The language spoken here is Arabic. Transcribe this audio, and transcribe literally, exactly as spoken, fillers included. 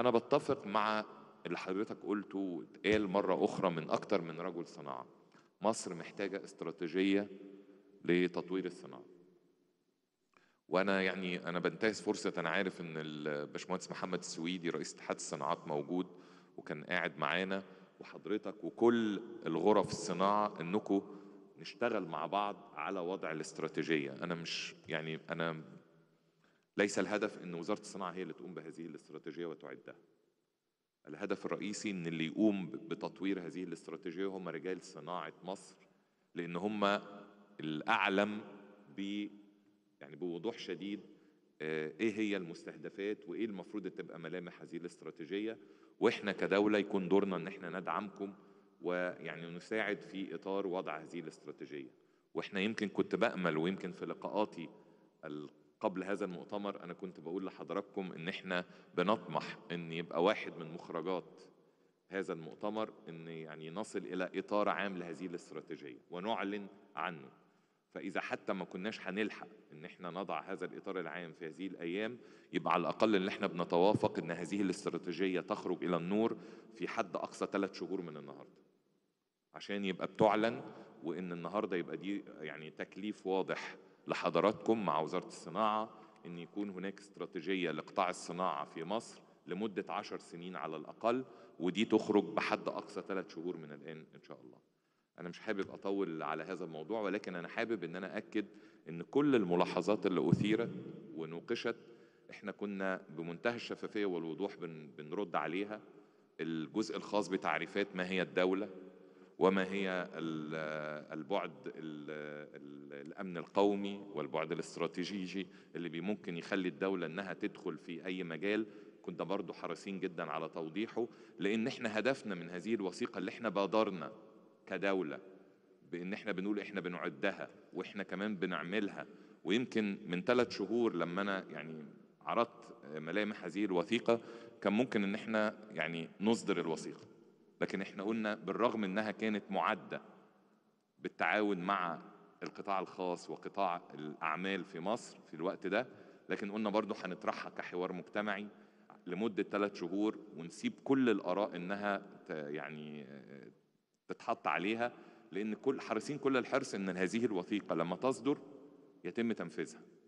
انا بتفق مع اللي حضرتك قلته واتقال مره اخرى من اكتر من رجل صناعه. مصر محتاجه استراتيجيه لتطوير الصناعه. وانا يعني انا بنتهز فرصه، انا عارف ان الباشمهندس محمد السويدي رئيس اتحاد الصناعات موجود وكان قاعد معانا، وحضرتك وكل الغرف الصناعه، انكم نشتغل مع بعض على وضع الاستراتيجيه. انا مش يعني انا ليس الهدف ان وزاره الصناعه هي اللي تقوم بهذه الاستراتيجيه وتعدها. الهدف الرئيسي ان اللي يقوم بتطوير هذه الاستراتيجيه هم رجال صناعه مصر، لان هم الاعلم ب يعني بوضوح شديد ايه هي المستهدفات وايه المفروض تبقى ملامح هذه الاستراتيجيه، واحنا كدوله يكون دورنا ان احنا ندعمكم ويعني نساعد في اطار وضع هذه الاستراتيجيه. واحنا يمكن كنت بامل، ويمكن في لقاءاتي قبل هذا المؤتمر انا كنت بقول لحضراتكم ان احنا بنطمح ان يبقى واحد من مخرجات هذا المؤتمر ان يعني نصل الى اطار عام لهذه الاستراتيجيه ونعلن عنه. فاذا حتى ما كناش هنلحق ان احنا نضع هذا الاطار العام في هذه الايام، يبقى على الاقل ان احنا بنتوافق ان هذه الاستراتيجيه تخرج الى النور في حد اقصى ثلاث شهور من النهارده، عشان يبقى بتعلن، وان النهارده يبقى دي يعني تكليف واضح لحضراتكم مع وزارة الصناعة إن يكون هناك استراتيجية لقطاع الصناعة في مصر لمدة عشر سنين على الأقل، ودي تخرج بحد أقصى ثلاث شهور من الآن إن شاء الله. أنا مش حابب أطول على هذا الموضوع، ولكن أنا حابب إن أنا أكد إن كل الملاحظات اللي أثيرت ونوقشت إحنا كنا بمنتهى الشفافية والوضوح بنرد عليها. الجزء الخاص بتعريفات ما هي الدولة وما هي البعد الأمن القومي والبعد الاستراتيجي اللي ممكن يخلي الدولة أنها تدخل في أي مجال، كنا برضو حريصين جدا على توضيحه، لأن إحنا هدفنا من هذه الوثيقة اللي إحنا بادرنا كدولة بأن إحنا بنقول إحنا بنعدها وإحنا كمان بنعملها. ويمكن من ثلاث شهور لما أنا يعني عرضت ملامح هذه الوثيقة كان ممكن إن إحنا يعني نصدر الوثيقة، لكن احنا قلنا بالرغم انها كانت معدة بالتعاون مع القطاع الخاص وقطاع الاعمال في مصر في الوقت ده، لكن قلنا برضو هنطرحها كحوار مجتمعي لمدة ثلاث شهور ونسيب كل الاراء انها يعني تتحط عليها، لان كل حريصين كل الحرص ان هذه الوثيقة لما تصدر يتم تنفيذها.